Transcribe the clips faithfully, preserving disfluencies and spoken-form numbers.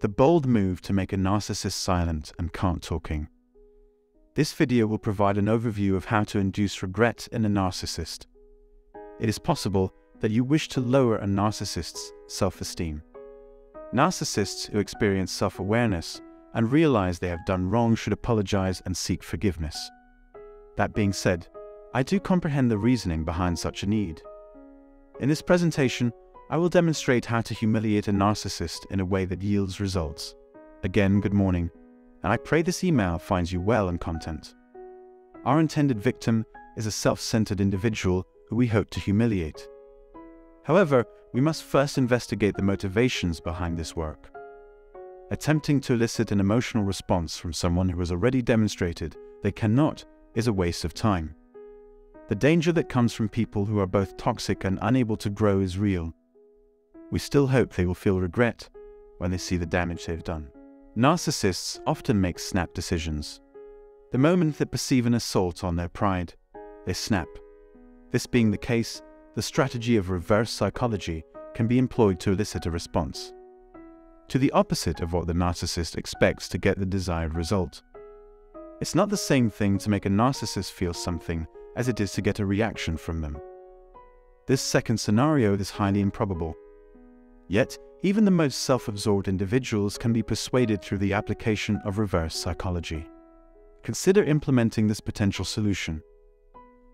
The bold move to make a narcissist silent and can't talking. This video will provide an overview of how to induce regret in a narcissist. It is possible that you wish to lower a narcissist's self-esteem. Narcissists who experience self-awareness and realize they have done wrong should apologize and seek forgiveness. That being said, I do comprehend the reasoning behind such a need. In this presentation, I will demonstrate how to humiliate a narcissist in a way that yields results. Again, good morning, and I pray this email finds you well and content. Our intended victim is a self-centered individual who we hope to humiliate. However, we must first investigate the motivations behind this work. Attempting to elicit an emotional response from someone who has already demonstrated they cannot is a waste of time. The danger that comes from people who are both toxic and unable to grow is real. We still hope they will feel regret when they see the damage they've done. Narcissists often make snap decisions. The moment they perceive an assault on their pride, they snap. This being the case, the strategy of reverse psychology can be employed to elicit a response to the opposite of what the narcissist expects to get the desired result. It's not the same thing to make a narcissist feel something as it is to get a reaction from them. This second scenario is highly improbable. Yet, even the most self-absorbed individuals can be persuaded through the application of reverse psychology. Consider implementing this potential solution.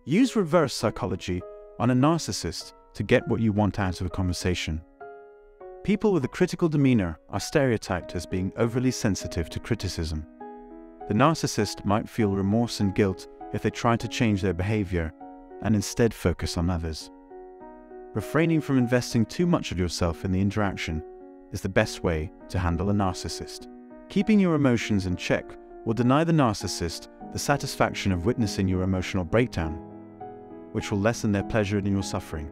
Use reverse psychology on a narcissist to get what you want out of a conversation. People with a critical demeanor are stereotyped as being overly sensitive to criticism. The narcissist might feel remorse and guilt if they try to change their behavior and instead focus on others. Refraining from investing too much of yourself in the interaction is the best way to handle a narcissist. Keeping your emotions in check will deny the narcissist the satisfaction of witnessing your emotional breakdown, which will lessen their pleasure in your suffering.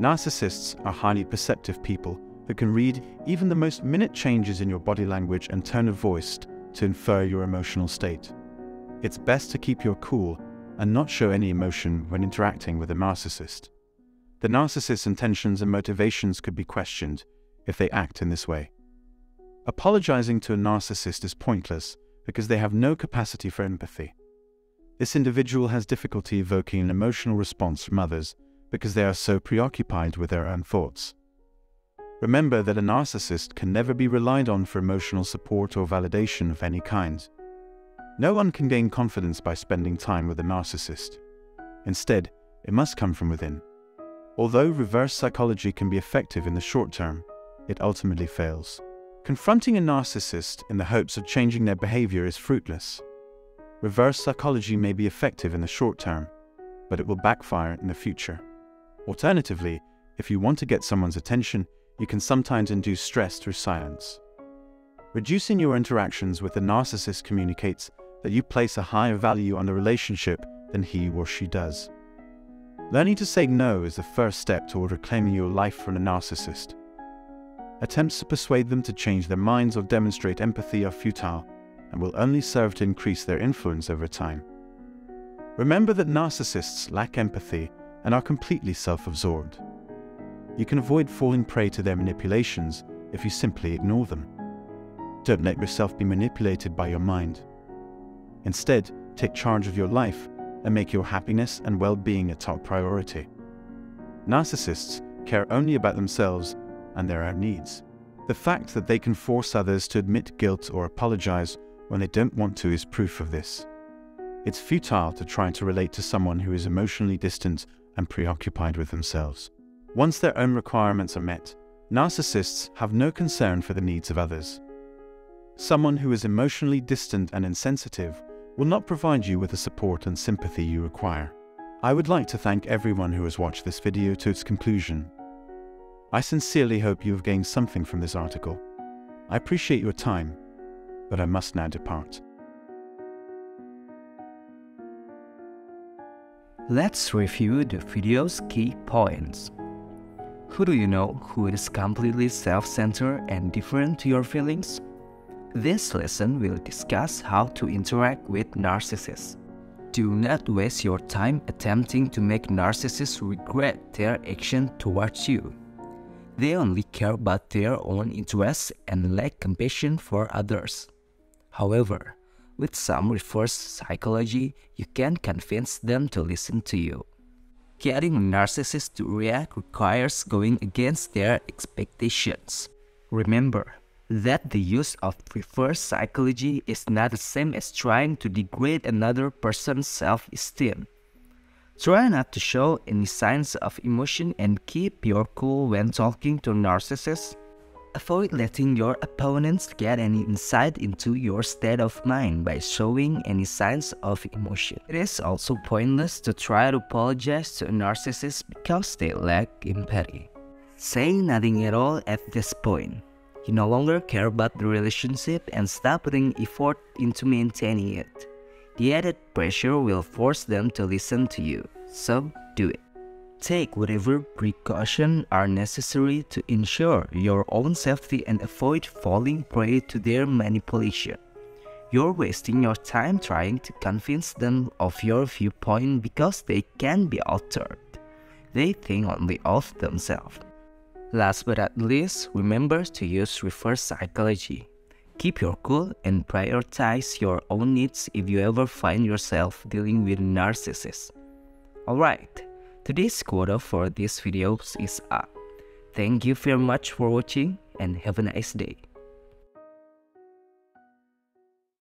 Narcissists are highly perceptive people who can read even the most minute changes in your body language and tone of voice to infer your emotional state. It's best to keep your cool and not show any emotion when interacting with a narcissist. The narcissist's intentions and motivations could be questioned if they act in this way. Apologizing to a narcissist is pointless because they have no capacity for empathy. This individual has difficulty evoking an emotional response from others because they are so preoccupied with their own thoughts. Remember that a narcissist can never be relied on for emotional support or validation of any kind. No one can gain confidence by spending time with a narcissist. Instead, it must come from within. Although reverse psychology can be effective in the short term, it ultimately fails. Confronting a narcissist in the hopes of changing their behavior is fruitless. Reverse psychology may be effective in the short term, but it will backfire in the future. Alternatively, if you want to get someone's attention, you can sometimes induce stress through silence. Reducing your interactions with the narcissist communicates that you place a higher value on the relationship than he or she does. Learning to say no is the first step toward reclaiming your life from a narcissist. Attempts to persuade them to change their minds or demonstrate empathy are futile and will only serve to increase their influence over time. Remember that narcissists lack empathy and are completely self-absorbed. You can avoid falling prey to their manipulations if you simply ignore them. Don't let yourself be manipulated by your mind. Instead, take charge of your life and make your happiness and well-being a top priority. Narcissists care only about themselves and their own needs. The fact that they can force others to admit guilt or apologize when they don't want to is proof of this. It's futile to try to relate to someone who is emotionally distant and preoccupied with themselves. Once their own requirements are met, narcissists have no concern for the needs of others. Someone who is emotionally distant and insensitive will not provide you with the support and sympathy you require. I would like to thank everyone who has watched this video to its conclusion. I sincerely hope you have gained something from this article. I appreciate your time, but I must now depart. Let's review the video's key points. Who do you know who is completely self-centered and different to your feelings? This lesson will discuss how to interact with narcissists. Do not waste your time attempting to make narcissists regret their action towards you. They only care about their own interests and lack compassion for others. However, with some reverse psychology, you can convince them to listen to you. Getting a narcissist to react requires going against their expectations. Remember that the use of reverse psychology is not the same as trying to degrade another person's self-esteem. Try not to show any signs of emotion and keep your cool when talking to narcissists. Avoid letting your opponents get any insight into your state of mind by showing any signs of emotion. It is also pointless to try to apologize to a narcissist because they lack empathy. Say nothing at all at this point. You no longer care about the relationship and stop putting effort into maintaining it. The added pressure will force them to listen to you, so do it. Take whatever precautions are necessary to ensure your own safety and avoid falling prey to their manipulation. You're wasting your time trying to convince them of your viewpoint because they can be altered. They think only of themselves. Last but not least, remember to use reverse psychology. Keep your cool and prioritize your own needs if you ever find yourself dealing with narcissists. Alright, today's quota for these videos is up. Thank you very much for watching and have a nice day.